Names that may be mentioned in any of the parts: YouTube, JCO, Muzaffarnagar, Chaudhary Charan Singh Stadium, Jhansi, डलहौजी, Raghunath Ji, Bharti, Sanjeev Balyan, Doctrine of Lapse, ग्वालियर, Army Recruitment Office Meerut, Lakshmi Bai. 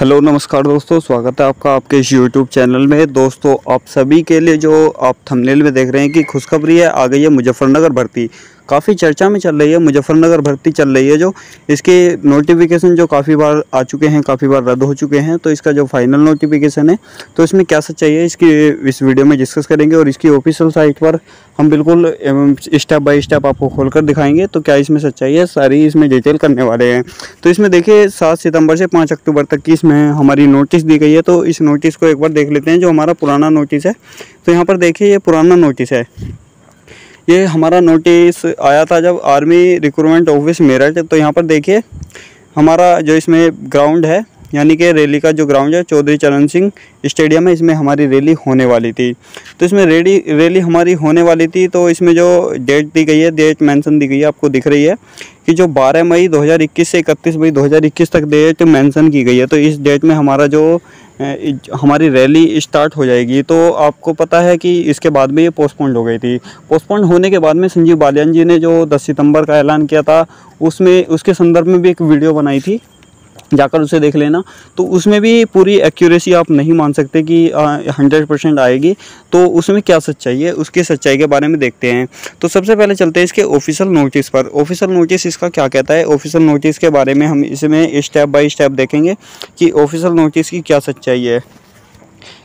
Hello नमस्कार दोस्तों, स्वागत है आपका आपके इस यूट्यूब चैनल में। दोस्तों आप सभी के लिए जो आप थंबनेल में देख रहे हैं कि खुशखबरी है, आ गई है मुजफ्फरनगर भर्ती। काफ़ी चर्चा में चल रही है मुजफ्फरनगर भर्ती चल रही है, जो इसके नोटिफिकेशन जो काफ़ी बार आ चुके हैं, काफ़ी बार रद्द हो चुके हैं, तो इसका जो फाइनल नोटिफिकेशन है तो इसमें क्या सच्चाई है इसकी इस वीडियो में डिस्कस करेंगे। और इसकी ऑफिशियल साइट पर हम बिल्कुल स्टेप बाय स्टेप आपको खोलकर दिखाएंगे, तो क्या इसमें सच्चाई है सारी इसमें डिटेल करने वाले हैं। तो इसमें देखिए 7 सितंबर से 5 अक्टूबर तक की इसमें हमारी नोटिस दी गई है। तो इस नोटिस को एक बार देख लेते हैं, जो हमारा पुराना नोटिस है। तो यहाँ पर देखिए ये पुराना नोटिस है, ये हमारा नोटिस आया था जब आर्मी रिक्रूटमेंट ऑफिस मेरठ। तो यहाँ पर देखिए हमारा जो इसमें ग्राउंड है, यानी कि रैली का जो ग्राउंड है चौधरी चरण सिंह स्टेडियम है, इसमें हमारी रैली होने वाली थी। तो इसमें रैली हमारी होने वाली थी, तो इसमें जो डेट दी गई है, डेट मेंशन दी गई है, आपको दिख रही है कि जो 12 मई 2021 से 31 मई 2021 तक डेट मेंशन की गई है। तो इस डेट में हमारा जो हमारी रैली स्टार्ट हो जाएगी। तो आपको पता है कि इसके बाद में ये पोस्टपोन्ड हो गई थी। पोस्टपोन्ड होने के बाद में संजीव बालियान जी ने जो 10 सितंबर का ऐलान किया था, उसमें उसके संदर्भ में भी एक वीडियो बनाई थी, जाकर उसे देख लेना। तो उसमें भी पूरी एक्यूरेसी आप नहीं मान सकते कि 100% आएगी, तो उसमें क्या सच्चाई है उसकी सच्चाई के बारे में देखते हैं। तो सबसे पहले चलते हैं इसके ऑफिशियल नोटिस पर। ऑफिशियल नोटिस इसका क्या कहता है, ऑफिशियल नोटिस के बारे में हम इसमें स्टेप बाय स्टेप देखेंगे कि ऑफिशियल नोटिस की क्या सच्चाई है,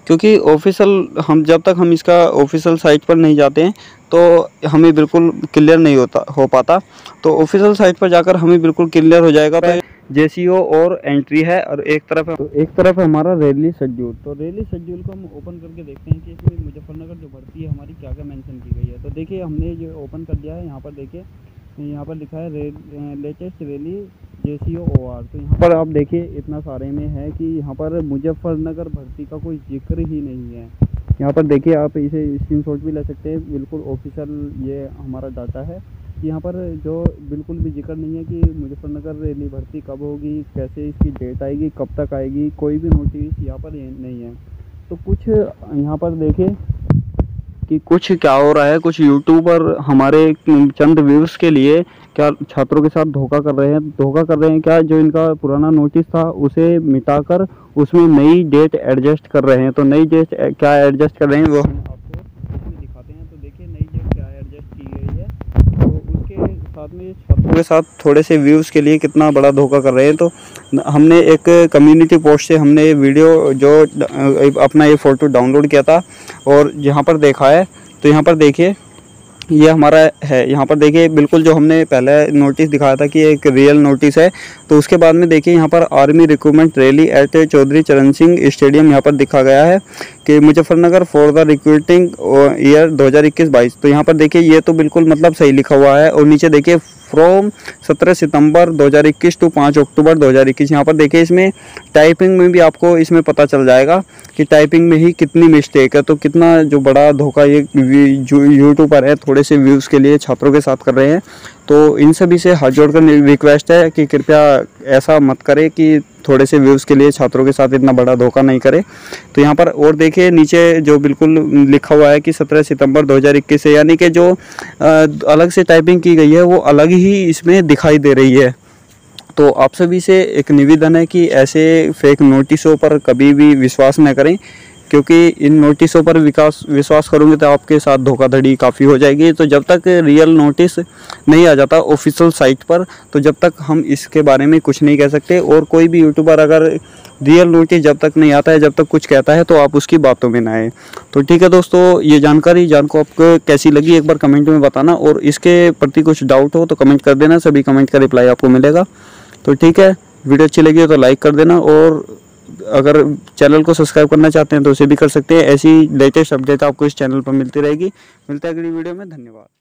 क्योंकि ऑफिशियल हम जब तक हम इसका ऑफिशियल साइट पर नहीं जाते हैं तो हमें बिल्कुल क्लियर नहीं हो पाता। तो ऑफिशियल साइट पर जाकर हमें बिल्कुल क्लियर हो जाएगा। तो JCO और एंट्री है, और एक तरफ है हमारा रैली शेड्यूल। तो रैली शेड्यूल को हम ओपन करके देखते हैं कि इसमें मुजफ्फरनगर जो भर्ती है हमारी क्या क्या मेंशन की गई है। तो देखिए हमने ये ओपन कर दिया है, यहाँ पर देखिए यहाँ पर लिखा है लेटेस्ट रैली JCO OR। तो यहाँ पर आप देखिए इतना सारे में है कि यहाँ पर मुजफ्फरनगर भर्ती का कोई जिक्र ही नहीं है। यहाँ पर देखिए आप इसे स्क्रीनशॉट भी ले सकते हैं, बिल्कुल ऑफिशियल ये हमारा डाटा है। यहाँ पर जो बिल्कुल भी जिक्र नहीं है कि मुजफ्फरनगर रैली भर्ती कब होगी, कैसे इसकी डेट आएगी, कब तक आएगी, कोई भी नोटिस यहाँ पर नहीं है। तो कुछ यहाँ पर देखें कि कुछ क्या हो रहा है, कुछ यूट्यूबर हमारे चंद व्यूज़ के लिए क्या छात्रों के साथ धोखा कर रहे हैं क्या, जो इनका पुराना नोटिस था उसे मिटाकर उसमें नई डेट एडजस्ट कर रहे हैं। तो नई डेट क्या एडजस्ट कर रहे हैं वो छात्रों के साथ थोड़े से व्यूज़ के लिए कितना बड़ा धोखा कर रहे हैं। तो हमने एक कम्युनिटी पोस्ट से हमने ये वीडियो जो अपना ये फ़ोटो डाउनलोड किया था और यहाँ पर देखा है। तो यहाँ पर देखिए ये हमारा है, यहाँ पर देखिए बिल्कुल जो हमने पहले नोटिस दिखाया था कि एक रियल नोटिस है। तो उसके बाद में देखिए यहाँ पर army recruitment rally at Chaudhary Charan Singh stadium, यहाँ पर दिखा गया है कि Muzaffarnagar for the recruiting year 2021-22। तो यहाँ पर देखिए ये तो बिल्कुल मतलब सही लिखा हुआ है। और नीचे देखिए फ्रॉम 17 सितंबर 2021 टू 5 अक्टूबर 2021। यहाँ पर देखिए इसमें टाइपिंग में भी आपको इसमें पता चल जाएगा कि टाइपिंग में ही कितनी मिस्टेक है। तो कितना जो बड़ा धोखा ये यूट्यूब पर है थोड़े से व्यूज़ के लिए छात्रों के साथ कर रहे हैं। तो इन सभी से हाथ जोड़कर रिक्वेस्ट है कि कृपया ऐसा मत करें कि थोड़े से व्यूज़ के लिए छात्रों के साथ इतना बड़ा धोखा नहीं करें। तो यहाँ पर और देखिए नीचे जो बिल्कुल लिखा हुआ है कि 17 सितंबर 2021 से, यानी कि जो अलग से टाइपिंग की गई है वो अलग ही इसमें दिखाई दे रही है। तो आप सभी से एक निवेदन है कि ऐसे फेक नोटिसों पर कभी भी विश्वास न करें, क्योंकि इन नोटिसों पर विश्वास करोगे तो आपके साथ धोखाधड़ी काफ़ी हो जाएगी। तो जब तक रियल नोटिस नहीं आ जाता ऑफिशियल साइट पर, तो जब तक हम इसके बारे में कुछ नहीं कह सकते। और कोई भी यूट्यूबर अगर रियल नोटिस जब तक नहीं आता है, जब तक कुछ कहता है, तो आप उसकी बातों में ना आए। तो ठीक है दोस्तों, ये जानकारी जानकर आपको कैसी लगी एक बार कमेंट में बताना, और इसके प्रति कुछ डाउट हो तो कमेंट कर देना, सभी कमेंट का रिप्लाई आपको मिलेगा। तो ठीक है, वीडियो अच्छी लगी हो तो लाइक कर देना, और अगर चैनल को सब्सक्राइब करना चाहते हैं तो उसे भी कर सकते हैं। ऐसी लेटेस्ट अपडेट आपको इस चैनल पर मिलती रहेगी। मिलते हैं अगली वीडियो में, धन्यवाद।